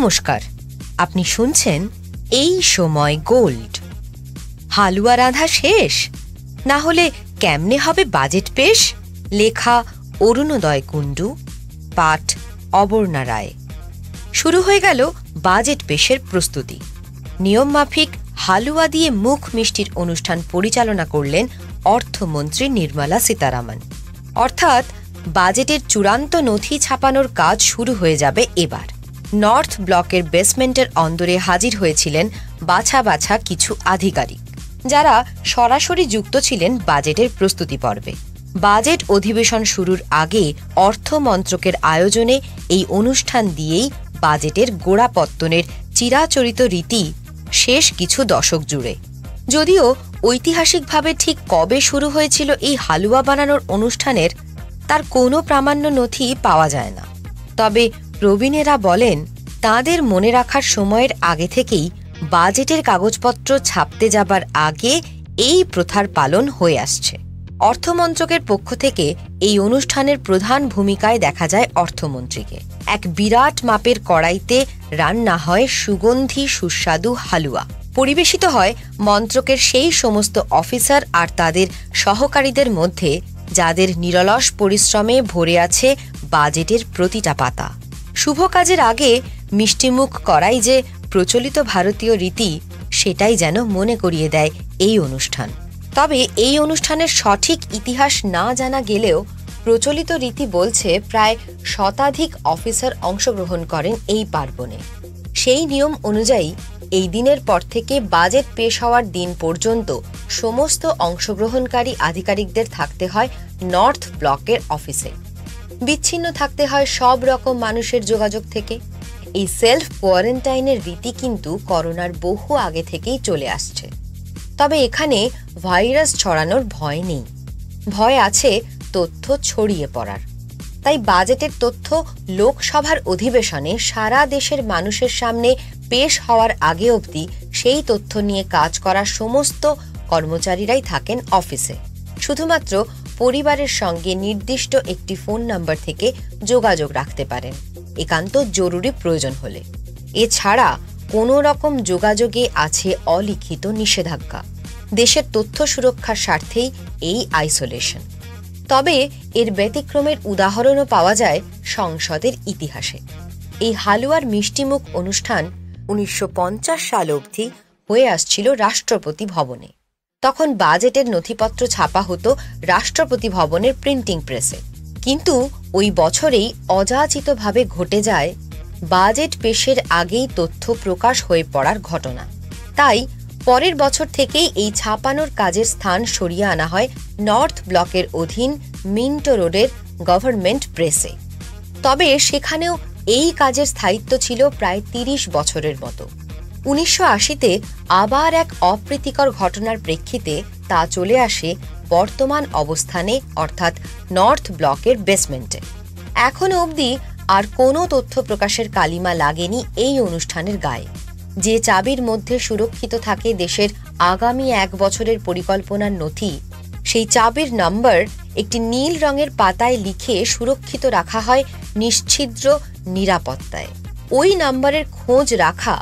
नमस्कार आपनी सुनছেন এই সময় গোল্ড। হালুয়া রাধা শেষ না হলে কেমনে হবে বাজেট পেশ? লেখা অরুণোদয় কুণ্ডু, পাঠ অবর্ণা রায়। শুরু হয়ে গেল বাজেট পেশের প্রস্তুতি। নিয়ম মাফিক হালুয়া দিয়ে মুখ মিষ্টির অনুষ্ঠান পরিচালনা করলেন অর্থমন্ত্রী নির্মলা সীতারামন। অর্থাৎ বাজেটের চূড়ান্ত নথি ছাপানোর কাজ শুরু হয়ে যাবে এবার। নর্থ ব্লকের বেসমেন্টের অন্দরে হাজির হয়েছিলেন বাছা বাছা কিছু আধিকারিক, যারা সরাসরি যুক্ত ছিলেন বাজেটের প্রস্তুতি পর্বে। বাজেট অধিবেশন শুরুর আগে অর্থ মন্ত্রকের আয়োজনে এই অনুষ্ঠান দিয়েই বাজেটের গোড়াপত্তনের চিরাচরিত রীতি শেষ কিছু দশক জুড়ে। যদিও ঐতিহাসিকভাবে ঠিক কবে শুরু হয়েছিল এই হালুয়া বানানোর অনুষ্ঠানের তার কোনো প্রামাণ্য নথি পাওয়া যায় না, তবে প্রবীণেরা বলেন তাঁদের মনে রাখার সময়ের আগে থেকেই বাজেটের কাগজপত্র ছাপতে যাবার আগে এই প্রথার পালন হয়ে আসছে। অর্থমন্ত্রকের পক্ষ থেকে এই অনুষ্ঠানের প্রধান ভূমিকায় দেখা যায় অর্থমন্ত্রীকে। এক বিরাট মাপের কড়াইতে রান্না হয় সুগন্ধি সুস্বাদু হালুয়া, পরিবেশিত হয় মন্ত্রকের সেই সমস্ত অফিসার আর তাদের সহকারীদের মধ্যে যাদের নিরলস পরিশ্রমে ভরে আছে বাজেটের প্রতিটা পাতা। শুভ কাজের আগে মিষ্টিমুখ করাই যে প্রচলিত ভারতীয় রীতি, সেটাই যেন মনে করিয়ে দেয় এই অনুষ্ঠান। তবে এই অনুষ্ঠানের সঠিক ইতিহাস না জানা গেলেও প্রচলিত রীতি বলছে প্রায় শতাধিক অফিসার অংশগ্রহণ করেন এই পার্বণে। সেই নিয়ম অনুযায়ী এই দিনের পর থেকে বাজেট পেশ হওয়ার দিন পর্যন্ত সমস্ত অংশগ্রহণকারী আধিকারিকদের থাকতে হয় নর্থ ব্লকের অফিসে, বিচ্ছিন্ন থাকতে হয় সব রকম মানুষের যোগাযোগ থেকে। এই সেলফ কোয়ারেন্টাইনের রীতি কিন্তু করোনার বহু আগে থেকেই চলে আসছে, তবে এখানে ভাইরাস ছড়ানোর ভয় নেই, ভয় আছে তথ্য ছড়িয়ে পড়ার। তাই বাজেটের তথ্য লোকসভার অধিবেশনে সারা দেশের মানুষের সামনে পেশ হওয়ার আগে অবধি সেই তথ্য নিয়ে কাজ করা সমস্ত কর্মচারীরাই থাকেন অফিসে। শুধুমাত্র পরিবারের সঙ্গে নির্দিষ্ট একটি ফোন নাম্বার থেকে যোগাযোগ রাখতে পারেন একান্ত জরুরি প্রয়োজন হলে। এছাড়া কোনো রকম যোগাযোগে আছে অলিখিত নিষেধাজ্ঞা। দেশের তথ্য সুরক্ষার স্বার্থেই এই আইসোলেশন। তবে এর ব্যতিক্রমের উদাহরণও পাওয়া যায় সংসদের ইতিহাসে। এই হালুয়ার মিষ্টিমুখ অনুষ্ঠান ১৯৫০ সাল অবধি হয়ে আসছিল রাষ্ট্রপতি ভবনে। তখন বাজেটের নথিপত্র ছাপা হতো রাষ্ট্রপতি ভবনের প্রিন্টিং প্রেসে। কিন্তু ওই বছরেই অযাচিতভাবে ঘটে যায় বাজেট পেশের আগেই তথ্য প্রকাশ হয়ে পড়ার ঘটনা। তাই পরের বছর থেকেই এই ছাপানোর কাজের স্থান সরিয়ে আনা হয় নর্থ ব্লকের অধীন মিন্টো রোডের গভর্নমেন্ট প্রেসে। তবে সেখানেও এই কাজের স্থায়িত্ব ছিল প্রায় ৩০ বছরের মতো। ১৯৮০-তে আবার এক অপ্রীতিকর ঘটনার প্রেক্ষিতে তা চলে আসে বর্তমান অবস্থানে, অর্থাৎ নর্থ ব্লকের বেসমেন্টে। এখনও অবধি আর কোনো তথ্য প্রকাশের কালিমা লাগেনি এই অনুষ্ঠানের গায়ে। যে চাবির মধ্যে সুরক্ষিত থাকে দেশের আগামী ১ বছরের পরিকল্পনার নথি, সেই চাবির নাম্বার একটি নীল রঙের পাতায় লিখে সুরক্ষিত রাখা হয় নিশ্ছিদ্র নিরাপত্তায়। ওই নাম্বারের খোঁজ রাখা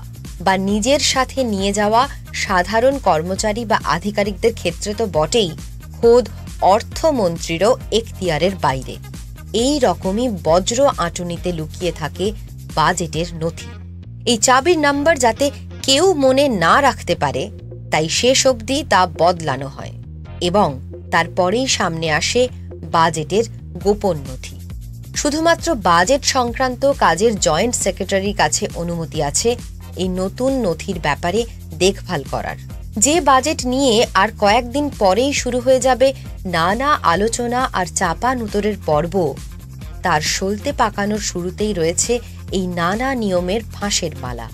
বা নিজের সাথে নিয়ে যাওয়া সাধারণ কর্মচারী বা আধিকারিকদের ক্ষেত্রে তো বটেই, খোদ অর্থমন্ত্রীরও এখতিয়ারের বাইরে। এই রকমই বজ্র আঁটুনিতে লুকিয়ে থাকে বাজেটের নথি। এই চাবির নাম্বার যাতে কেউ মনে না রাখতে পারে, তাই শেষ অবধি তা বদলানো হয় এবং তারপরেই সামনে আসে বাজেটের গোপন নথি। শুধুমাত্র বাজেট সংক্রান্ত কাজের জয়েন্ট সেক্রেটারির কাছে অনুমতি আছে এই নতুন নথির ব্যাপারে দেখভাল করার। যে বাজেট নিয়ে আর কয়েকদিন পরেই শুরু হয়ে যাবে নানা আলোচনা আর চাপা নুতোরের পর্ব, তার সলতে পাকানোর শুরুতেই রয়েছে এই নানা নিয়মের ফাঁসের মালা।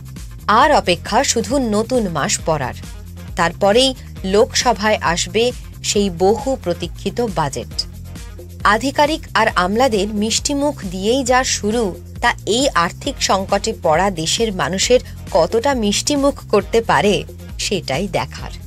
আর অপেক্ষা শুধু নতুন মাস পড়ার, তারপরেই লোকসভায় আসবে সেই বহু প্রতীক্ষিত বাজেট। আধিকারিক আর আমলাদের মিষ্টিমুখ দিয়েই যা শুরু, তা এই আর্থিক সংকটে পড়া দেশের মানুষের কতটা মিষ্টিমুখ করতে পারে সেটাই দেখার।